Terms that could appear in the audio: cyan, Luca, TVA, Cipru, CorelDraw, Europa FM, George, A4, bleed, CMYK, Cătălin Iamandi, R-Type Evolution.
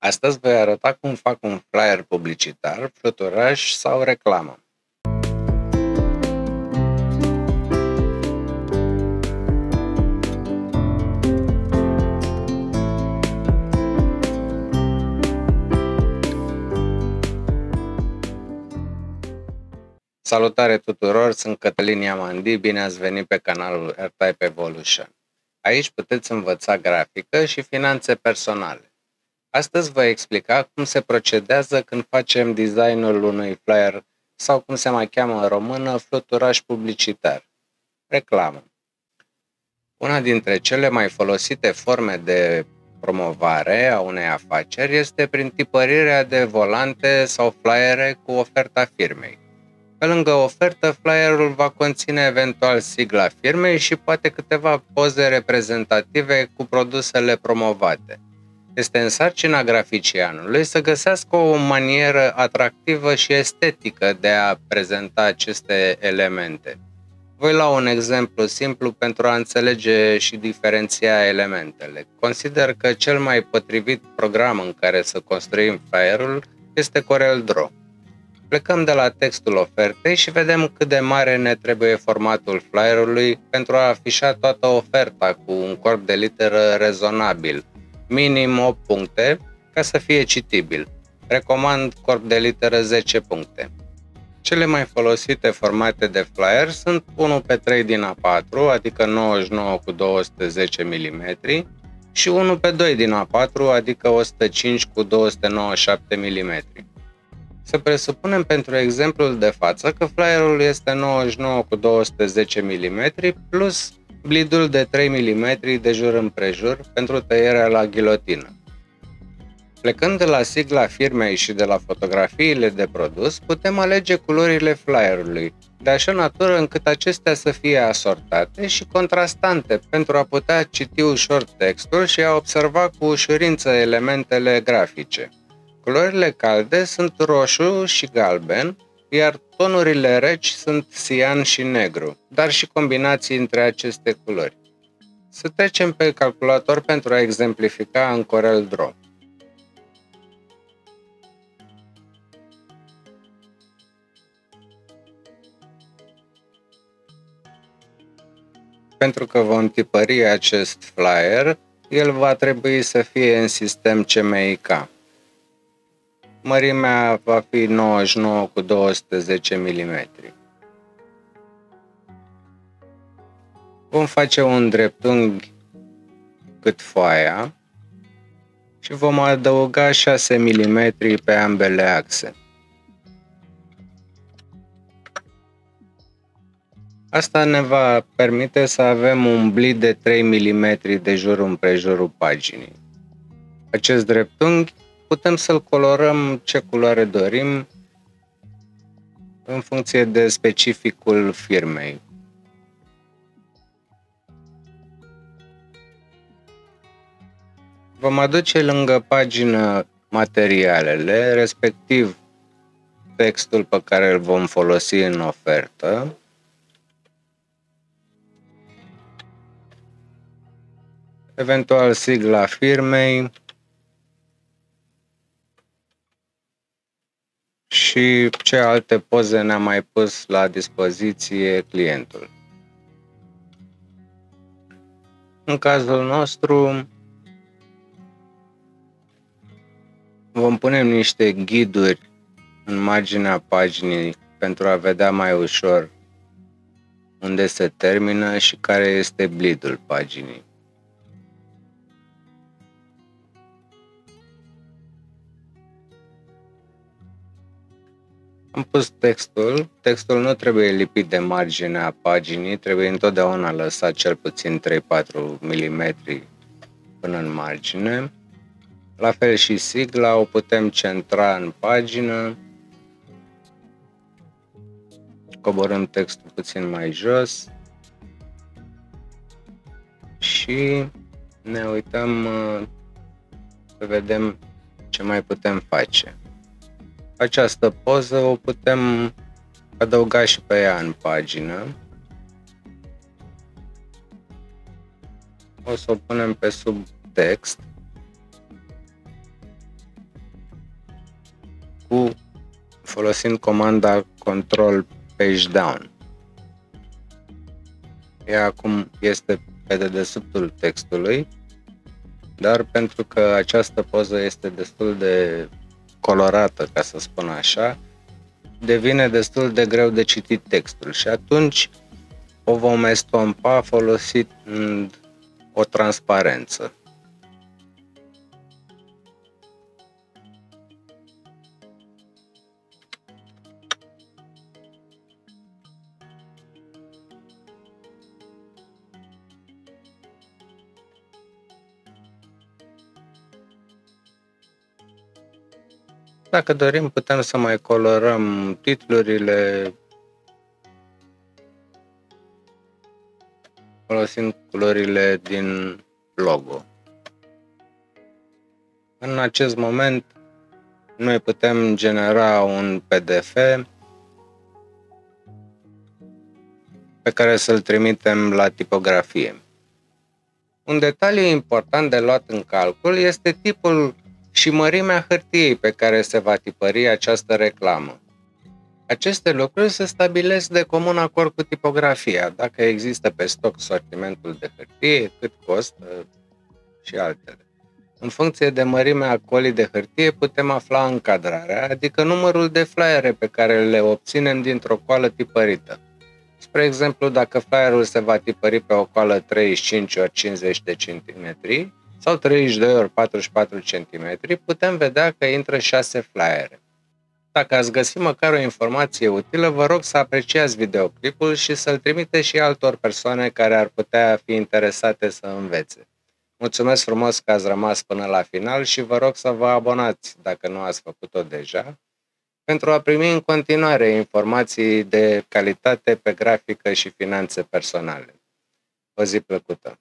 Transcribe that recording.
Astăzi voi arăta cum fac un flyer publicitar, fluturaș sau reclamă. Salutare tuturor, sunt Cătălin Iamandi, bine ați venit pe canalul R-Type Evolution. Aici puteți învăța grafică și finanțe personale. Astăzi voi explica cum se procedează când facem designul unui flyer sau cum se mai cheamă în română fluturaș publicitar, reclamă. Una dintre cele mai folosite forme de promovare a unei afaceri este prin tipărirea de volante sau flyere cu oferta firmei. Pe lângă ofertă, flyerul va conține eventual sigla firmei și poate câteva poze reprezentative cu produsele promovate. Este în sarcina graficianului să găsească o manieră atractivă și estetică de a prezenta aceste elemente. Voi lua un exemplu simplu pentru a înțelege și diferenția elementele. Consider că cel mai potrivit program în care să construim flyerul este CorelDraw. Plecăm de la textul ofertei și vedem cât de mare ne trebuie formatul flyerului pentru a afișa toată oferta cu un corp de literă rezonabil, minim 8 puncte, ca să fie citibil. Recomand corp de literă 10 puncte. Cele mai folosite formate de flyer sunt 1x3 din A4, adică 99 cu 210 mm, și 1x2 din A4, adică 105 cu 297 mm. Să presupunem pentru exemplul de față că flyerul este 99 cu 210 mm plus blidul de 3 mm de jur împrejur pentru tăierea la ghilotină. Plecând de la sigla firmei și de la fotografiile de produs, putem alege culorile flyerului, de așa natură încât acestea să fie asortate și contrastante pentru a putea citi ușor textul și a observa cu ușurință elementele grafice. Culorile calde sunt roșu și galben, iar tonurile reci sunt cyan și negru, dar și combinații între aceste culori. Să trecem pe calculator pentru a exemplifica în CorelDraw. Pentru că vom tipări acest flyer, el va trebui să fie în sistem CMYK. Mărimea va fi 99 cu 210 mm. Vom face un dreptunghi cât foaia și vom adăuga 6 mm pe ambele axe. Asta ne va permite să avem un blid de 3 mm de jur împrejurul paginii. Acest dreptunghi putem să-l colorăm ce culoare dorim în funcție de specificul firmei. Vom aduce lângă pagină materialele, respectiv textul pe care îl vom folosi în ofertă. Eventual sigla firmei. Și ce alte poze ne-a mai pus la dispoziție clientul. În cazul nostru vom pune niște ghiduri în marginea paginii pentru a vedea mai ușor unde se termină și care este blidul paginii. Am pus textul nu trebuie lipit de marginea paginii, trebuie întotdeauna lăsat cel puțin 3-4 mm până în margine. La fel și sigla o putem centra în pagină, coborâm textul puțin mai jos și ne uităm să vedem ce mai putem face. Această poză o putem adăuga și pe ea în pagină. O să o punem pe subtext folosind comanda Control Page Down. Ea acum este pe dedesubtul textului, dar pentru că această poză este destul de colorată, ca să spun așa, devine destul de greu de citit textul și atunci o vom estompa folosind o transparență. Dacă dorim, putem să mai colorăm titlurile folosind culorile din logo. În acest moment, noi putem genera un PDF pe care să-l trimitem la tipografie. Un detaliu important de luat în calcul este tipul și mărimea hârtiei pe care se va tipări această reclamă. Aceste lucruri se stabilesc de comun acord cu tipografia, dacă există pe stoc sortimentul de hârtie, cât costă și altele. În funcție de mărimea colii de hârtie putem afla încadrarea, adică numărul de flyere pe care le obținem dintr-o coală tipărită. Spre exemplu, dacă flyerul se va tipări pe o coală 35×50 de centimetri, sau 32×44 cm, putem vedea că intră 6 flyere. Dacă ați găsit măcar o informație utilă, vă rog să apreciați videoclipul și să-l trimiteți și altor persoane care ar putea fi interesate să învețe. Mulțumesc frumos că ați rămas până la final și vă rog să vă abonați, dacă nu ați făcut-o deja, pentru a primi în continuare informații de calitate pe grafică și finanțe personale. O zi plăcută!